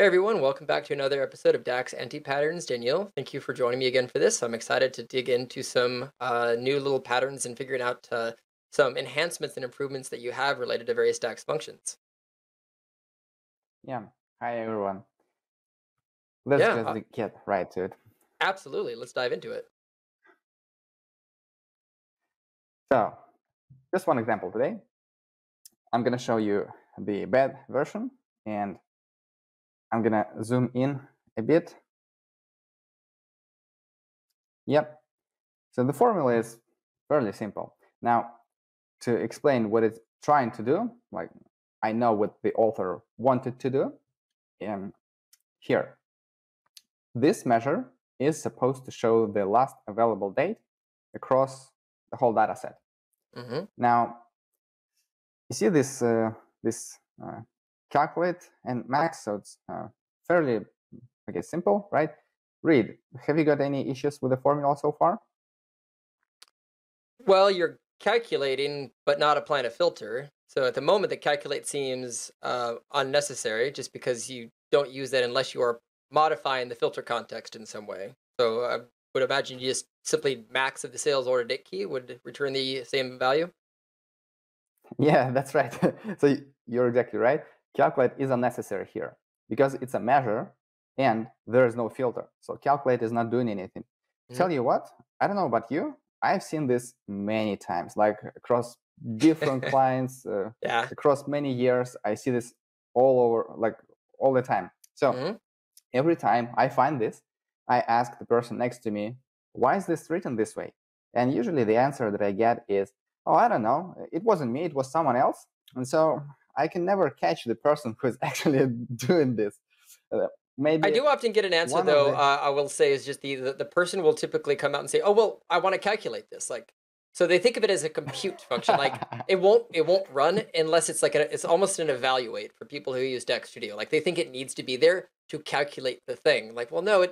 Hey everyone, welcome back to another episode of DAX Anti-Patterns. Daniil, thank you for joining me again for this. I'm excited to dig into some new little patterns and figuring out some enhancements and improvements that you have related to various DAX functions. Yeah, hi everyone. Let's just get right to it. Absolutely, let's dive into it. So, just one example today. I'm going to show you the bad version and I'm going to zoom in a bit. Yep. So the formula is fairly simple. Now, to explain what it's trying to do, like I know what the author wanted to do here. This measure is supposed to show the last available date across the whole data set. Mm-hmm. Now, you see this, calculate and max, so it's fairly, I guess, simple, right? Reid, have you got any issues with the formula so far? Well, you're calculating, but not applying a filter. So at the moment, the calculate seems unnecessary, just because you don't use that unless you are modifying the filter context in some way. So I would imagine you just simply max of the sales order date key would return the same value. Yeah, that's right. So you're exactly right. Calculate is unnecessary here because it's a measure and there is no filter. So calculate is not doing anything. Mm-hmm. Tell you what, I don't know about you. I've seen this many times, like across different clients, across many years. I see this all over, like all the time. So every time I find this, I ask the person next to me, why is this written this way? And usually the answer that I get is, oh, I don't know. It wasn't me. It was someone else. And so I can never catch the person who's actually doing this. Maybe I do often get an answer, though, I will say, is just the person will typically come out and say, oh, well, I want to calculate this. Like, so they think of it as a compute function. Like, it won't run unless it's like, it's almost an evaluate for people who use DAX Studio. Like, they think it needs to be there to calculate the thing. Like, well, no,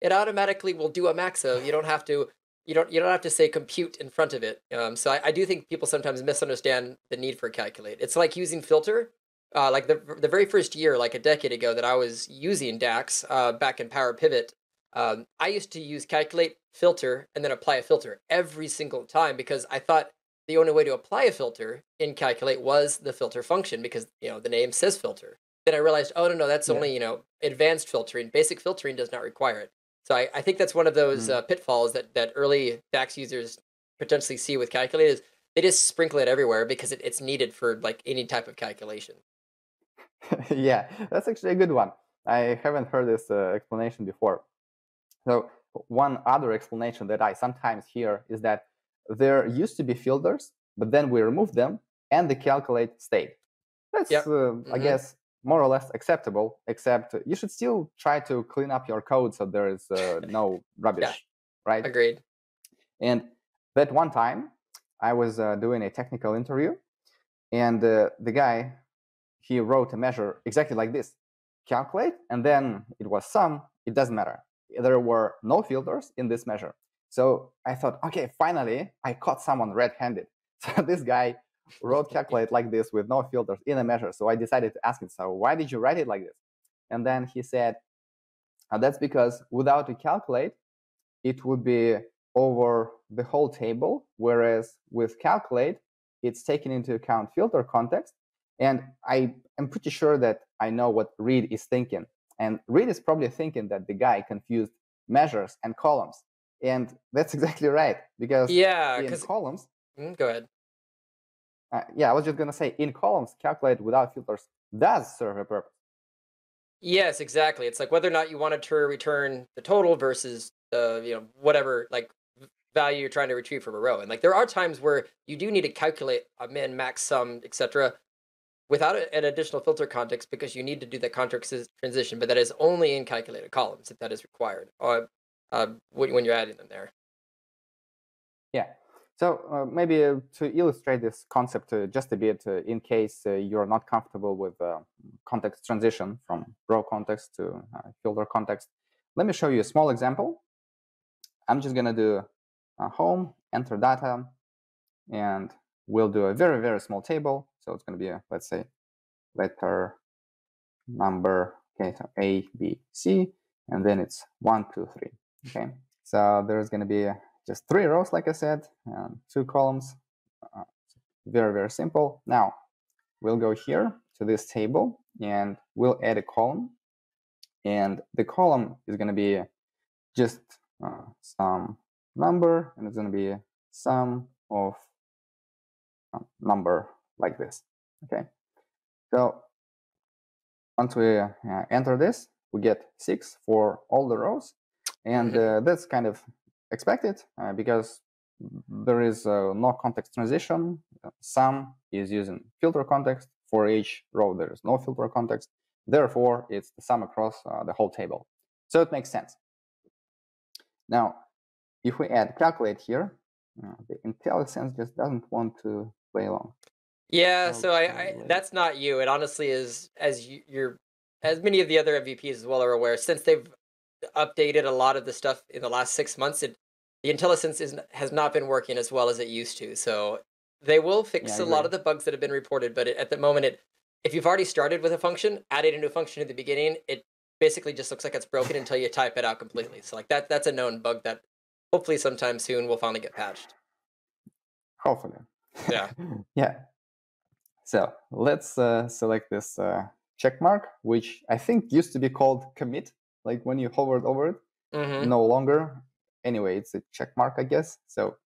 it automatically will do a max of. You don't have to. You don't have to say compute in front of it. So I do think people sometimes misunderstand the need for a calculate. It's like using filter. Like the very first year, like a decade ago, that I was using DAX back in Power Pivot, I used to use calculate, filter, and then apply a filter every single time because I thought the only way to apply a filter in calculate was the filter function because the name says filter. Then I realized, oh no, that's only advanced filtering. Basic filtering does not require it. So I think that's one of those pitfalls that early DAX users potentially see with calculate is they just sprinkle it everywhere because it's needed for like any type of calculation. Yeah, that's actually a good one. I haven't heard this explanation before. So one other explanation that I sometimes hear is that there used to be filters, but then we removed them and the calculate stayed. That's, I guess, more or less acceptable, except you should still try to clean up your code so there is no rubbish, right? Agreed. And that one time, I was doing a technical interview, and the guy, he wrote a measure exactly like this, calculate, and then it was sum, it doesn't matter. There were no filters in this measure. So I thought, okay, finally, I caught someone red-handed. So this guy wrote calculate like this with no filters in a measure. So I decided to ask him, so why did you write it like this? And then he said, that's because without a calculate, it would be over the whole table, whereas with calculate, it's taken into account filter context. And I am pretty sure that I know what Reid is thinking. And Reid is probably thinking that the guy confused measures and columns. And that's exactly right, because in columns... Go ahead. I was just going to say, in columns, calculate without filters does serve a purpose. Yes, exactly. It's like whether or not you wanted to return the total versus the, whatever like value you're trying to retrieve from a row. And like there are times where you do need to calculate a min, max, sum, etc., without an additional filter context because you need to do that context transition. But that is only in calculated columns if that is required or when you're adding them there. Yeah. So maybe to illustrate this concept just a bit, in case you're not comfortable with context transition from row context to filter context, let me show you a small example. I'm just going to do home, enter data, and we'll do a very, very small table. So it's going to be, let's say, letter number Okay, so A, B, C, and then it's 1, 2, 3. Okay, so there's going to be just 3 rows, like I said, 2 columns. Very, very simple. Now we'll go here to this table and we'll add a column. And the column is going to be just some number, and it's going to be sum of number like this. Okay. So once we enter this, we get 6 for all the rows. And that's kind of expected because there is no context transition. Sum is using filter context. For each row, there is no filter context. Therefore, it's the sum across the whole table. So it makes sense. Now, if we add calculate here, the IntelliSense just doesn't want to play along. Yeah, so I that's not you. It honestly is, as many of the other MVPs as well are aware, since they've updated a lot of the stuff in the last 6 months, the IntelliSense has not been working as well as it used to. So they will fix a lot of the bugs that have been reported, but at the moment, if you've already started with a function, added a new function at the beginning, it basically just looks like it's broken until you type it out completely. So like that's a known bug that hopefully sometime soon will finally get patched. Hopefully. Yeah. Yeah. So let's select this check mark, which I think used to be called commit, like when you hovered over it, no longer. Anyway, it's a check mark, I guess. So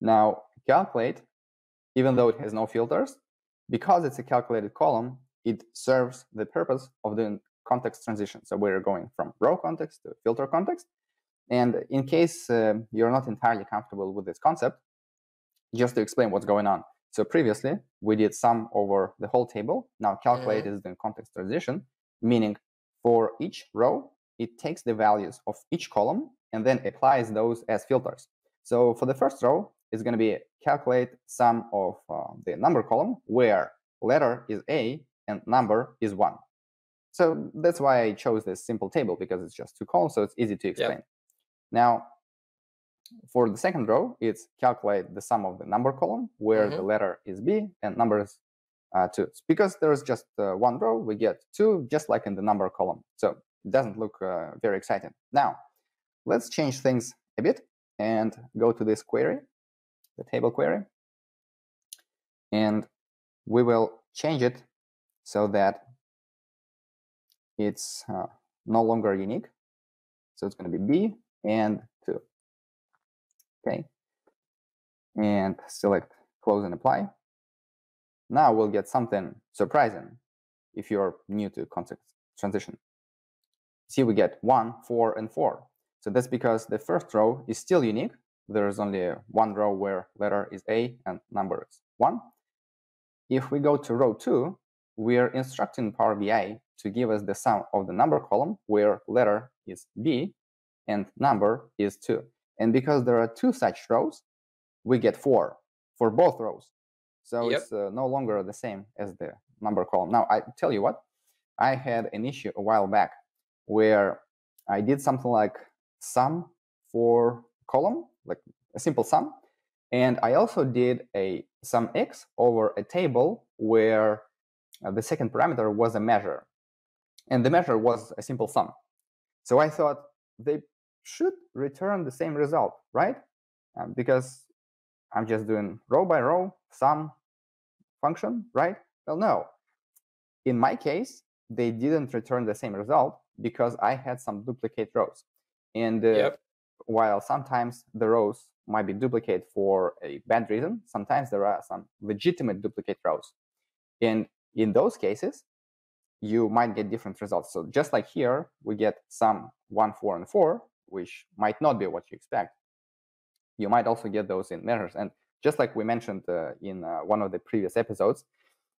now calculate, even though it has no filters, because it's a calculated column, it serves the purpose of the context transition. So we're going from row context to filter context. And in case you're not entirely comfortable with this concept, just to explain what's going on. So previously, we did sum over the whole table. Now calculate is the context transition, meaning for each row, it takes the values of each column and then applies those as filters. So for the first row, it's going to be calculate sum of the number column, where letter is A and number is 1. So that's why I chose this simple table, because it's just 2 columns, so it's easy to explain. Yep. Now, for the second row, it's calculate the sum of the number column, where the letter is B and number is 2. Because there's just 1 row, we get 2, just like in the number column. So it doesn't look very exciting. Now, let's change things a bit and go to this query, the table query. And we will change it so that it's no longer unique. So it's going to be B and 2. Okay. And select close and apply. Now we'll get something surprising if you're new to context transition. See, we get 1, 4, and 4. So that's because the first row is still unique. There is only 1 row where letter is A and number is 1. If we go to row 2, we are instructing Power BI to give us the sum of the number column where letter is B and number is 2. And because there are 2 such rows, we get 4 for both rows. So it's no longer the same as the number column. Now, I tell you what, I had an issue a while back where I did something like sum for column, like a simple sum. And I also did a SUMX over a table where the second parameter was a measure. And the measure was a simple sum. So I thought they should return the same result, right? Because I'm just doing row by row sum function, right? Well, no. In my case, they didn't return the same result because I had some duplicate rows. And while sometimes the rows might be duplicate for a bad reason, sometimes there are some legitimate duplicate rows. And in those cases, you might get different results. So just like here, we get sum 1, 4, and 4, which might not be what you expect. You might also get those in measures. And just like we mentioned in one of the previous episodes,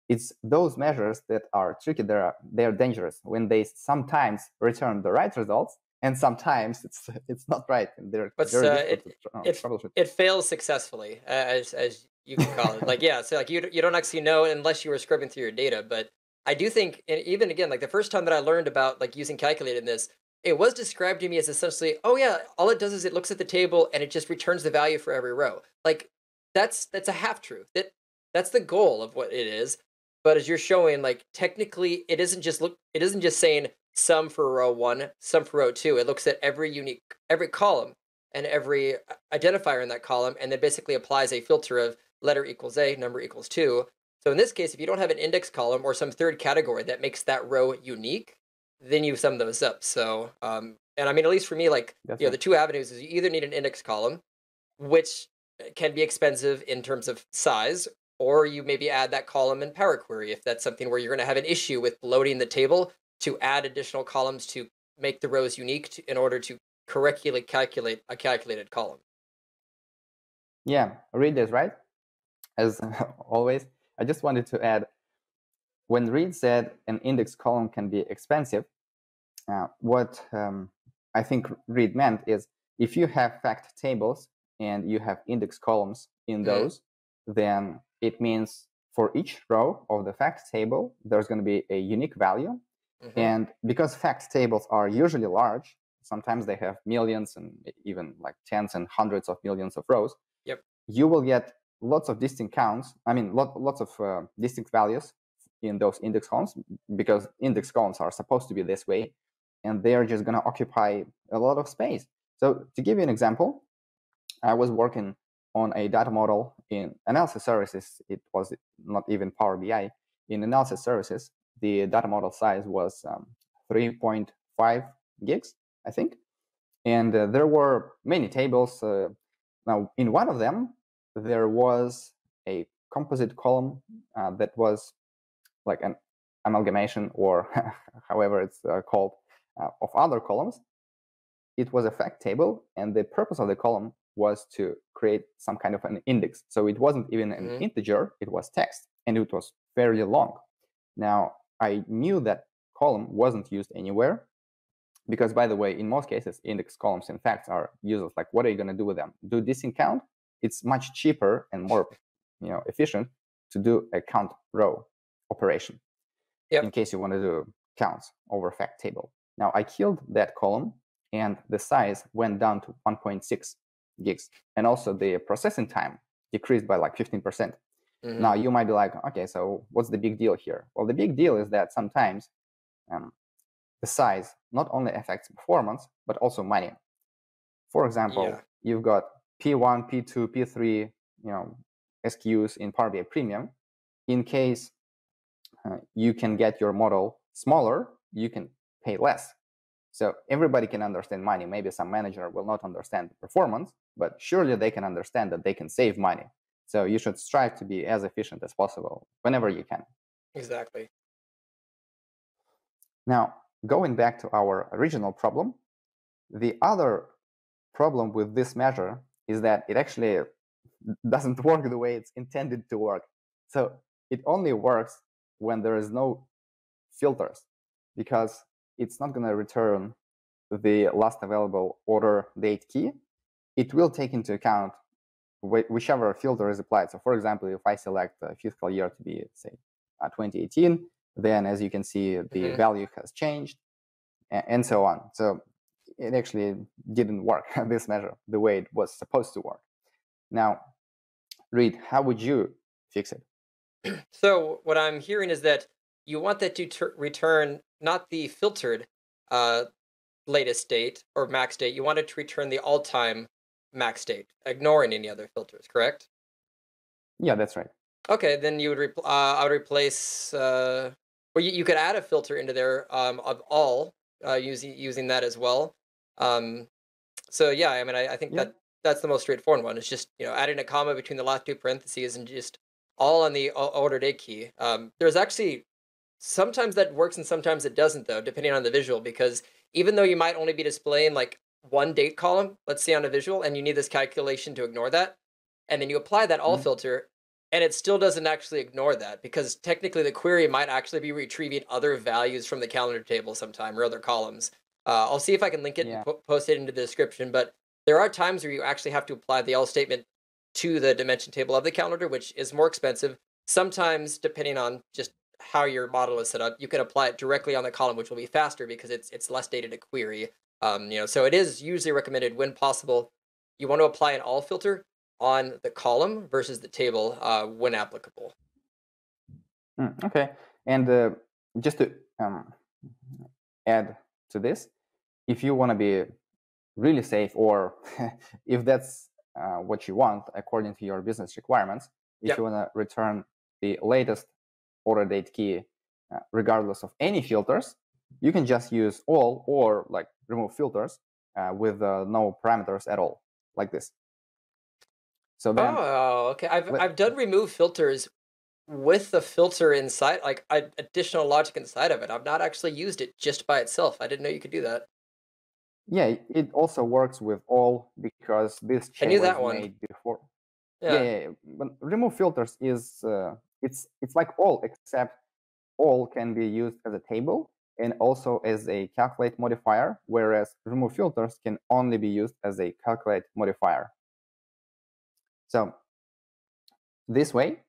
it's those measures that are tricky. They're dangerous when they sometimes return the right results, and sometimes it's not right. And but it fails successfully, as you can call it. Like so like you don't actually know unless you were scrubbing through your data. But I do think, and even again, like the first time that I learned about like using calculate in this, it was described to me as essentially, oh yeah, all it does is it looks at the table and it just returns the value for every row. Like that's a half truth. That's the goal of what it is. But as you're showing, like technically, it isn't just saying sum for row one, sum for row two. It looks at every column and every identifier in that column, and then basically applies a filter of letter equals A, number equals 2. So in this case, if you don't have an index column or some third category that makes that row unique, then you sum those up. So, and I mean, at least for me, like, you know, the two avenues is you either need an index column, which can be expensive in terms of size, or you maybe add that column in Power Query if that's something where you're going to have an issue with loading the table to add additional columns to make the rows unique to, in order to correctly calculate a calculated column. Yeah, readers, right? As always, I just wanted to add, when Reid said an index column can be expensive, what I think Reid meant is if you have fact tables and you have index columns in those, then it means for each row of the fact table, there's going to be a unique value. And because fact tables are usually large, sometimes they have millions and even like tens and hundreds of millions of rows, you will get lots of distinct counts, I mean, lots of distinct values in those index columns, because index columns are supposed to be this way, and they're just going to occupy a lot of space. So to give you an example, I was working on a data model in Analysis Services. It was not even Power BI. In Analysis Services, the data model size was 3.5 gigs, I think. And there were many tables. Now, in one of them, there was a composite column that was like an amalgamation, or however it's called, of other columns. It was a fact table, and the purpose of the column was to create some kind of an index. So it wasn't even an integer, it was text, and it was fairly long. Now, I knew that column wasn't used anywhere, because, by the way, in most cases, index columns and facts are useless. Like, what are you going to do with them? Do distinct count? It's much cheaper and more, you know, efficient to do a count row operation in case you want to do counts over fact table. Now, I killed that column, and the size went down to 1.6 gigs. And also the processing time decreased by like 15%. Now, you might be like, okay, so what's the big deal here? Well, the big deal is that sometimes the size not only affects performance, but also money. For example, you've got P1, P2, P3, you know, SQs in Power BI Premium. In case you can get your model smaller, you can pay less. So everybody can understand money. Maybe some manager will not understand the performance, but surely they can understand that they can save money. So you should strive to be as efficient as possible whenever you can. Exactly. Now, going back to our original problem, the other problem with this measure is that it actually doesn't work the way it's intended to work. So it only works when there is no filters, because it's not going to return the last available order date key. It will take into account whichever filter is applied. So for example, if I select the fiscal year to be, say, 2018, then as you can see, the value has changed and so on. So it actually didn't work, this measure, the way it was supposed to work. Now, Reid, how would you fix it? So what I'm hearing is that you want that to return not the filtered latest date or max date. You want it to return the all-time max date, ignoring any other filters, correct? Yeah, that's right. Okay, then you would I would replace, or you could add a filter into there of all, using that as well. So yeah, I mean, I think that's the most straightforward one. It's just, you know, adding a comma between the last two parentheses and just all on the order date key. There's actually sometimes that works and sometimes it doesn't, though, depending on the visual, because even though you might only be displaying like one date column, let's say on a visual, and you need this calculation to ignore that, and then you apply that all filter, and it still doesn't actually ignore that, because technically the query might actually be retrieving other values from the calendar table sometime, or other columns. I'll see if I can link it and post it into the description, but there are times where you actually have to apply the all statement to the dimension table of the calendar, which is more expensive. Sometimes, depending on just how your model is set up, you can apply it directly on the column, which will be faster because it's less data to query. You know, so it is usually recommended when possible, you want to apply an all filter on the column versus the table when applicable. Okay, and just to add to this, if you want to be really safe, or if that's what you want according to your business requirements, if you want to return the latest order date key regardless of any filters, you can just use all or like remove filters with no parameters at all, like this. So then, oh, okay. I've done remove filters with the filter inside, like additional logic inside of it. I've not actually used it just by itself. I didn't know you could do that. Yeah, it also works with all because this change was made before. Yeah, but remove filters is it's like all, except all can be used as a table and also as a calculate modifier, whereas remove filters can only be used as a calculate modifier. So this way,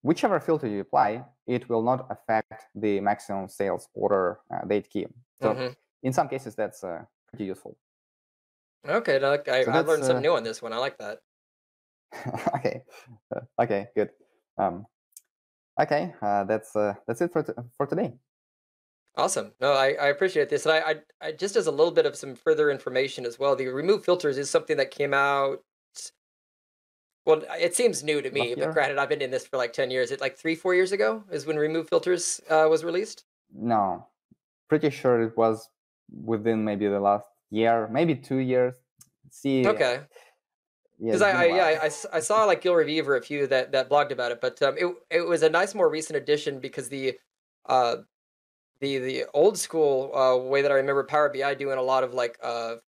whichever filter you apply, it will not affect the maximum sales order date key. So in some cases, that's pretty useful. Okay, I learned something new on this one. I like that. Okay, okay, good. Okay, that's it for today. Awesome. No, I appreciate this. And I just as a little bit of some further information as well, the remove filters is something that came out. Well, it seems new to me, but granted, I've been in this for like 10 years. It like 3-4 years ago is when remove filters was released. No, pretty sure it was within maybe the last year, maybe 2 years. See. Okay. Because I saw like Gil Revive or a few that blogged about it, but it was a nice, more recent addition because the old school way that I remember Power BI doing a lot of like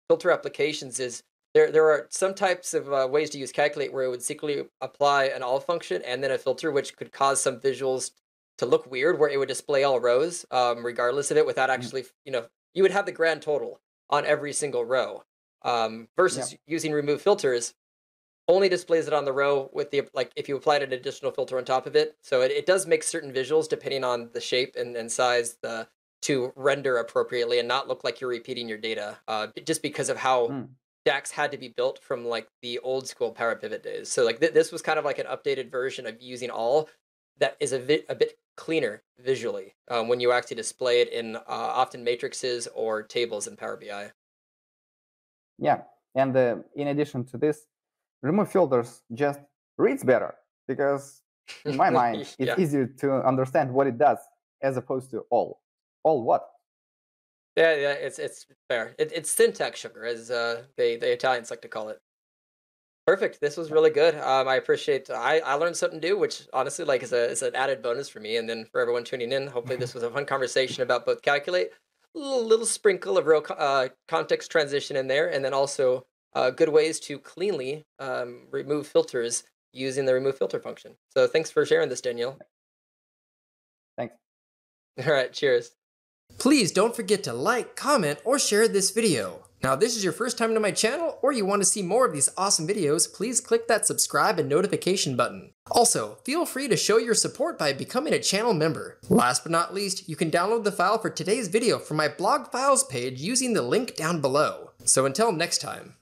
filter applications is there are some types of ways to use Calculate where it would secretly apply an all function and then a filter, which could cause some visuals to look weird, where it would display all rows regardless of it without actually, you know, you would have the grand total on every single row versus using remove filters only displays it on the row with the, like if you applied an additional filter on top of it. So it does make certain visuals depending on the shape and size to render appropriately and not look like you're repeating your data just because of how DAX had to be built from like the old school Power Pivot days. So like this was kind of like an updated version of using all that is a bit cleaner visually when you actually display it in often matrices or tables in Power BI. Yeah, and in addition to this, remove filters just reads better because, in my mind, it's easier to understand what it does as opposed to all. All what? Yeah, it's fair. It's syntax sugar, as the Italians like to call it. Perfect. This was really good. I appreciate. I learned something new, which honestly, like, is an added bonus for me. And then for everyone tuning in, hopefully, this was a fun conversation about both Calculate, a little sprinkle of real context transition in there, and then also. Good ways to cleanly remove filters using the remove filter function. So thanks for sharing this, Daniil. Thanks. All right, cheers. Please don't forget to like, comment, or share this video. Now, if this is your first time to my channel or you want to see more of these awesome videos, please click that subscribe and notification button. Also, feel free to show your support by becoming a channel member. Last but not least, you can download the file for today's video from my blog files page using the link down below. So until next time.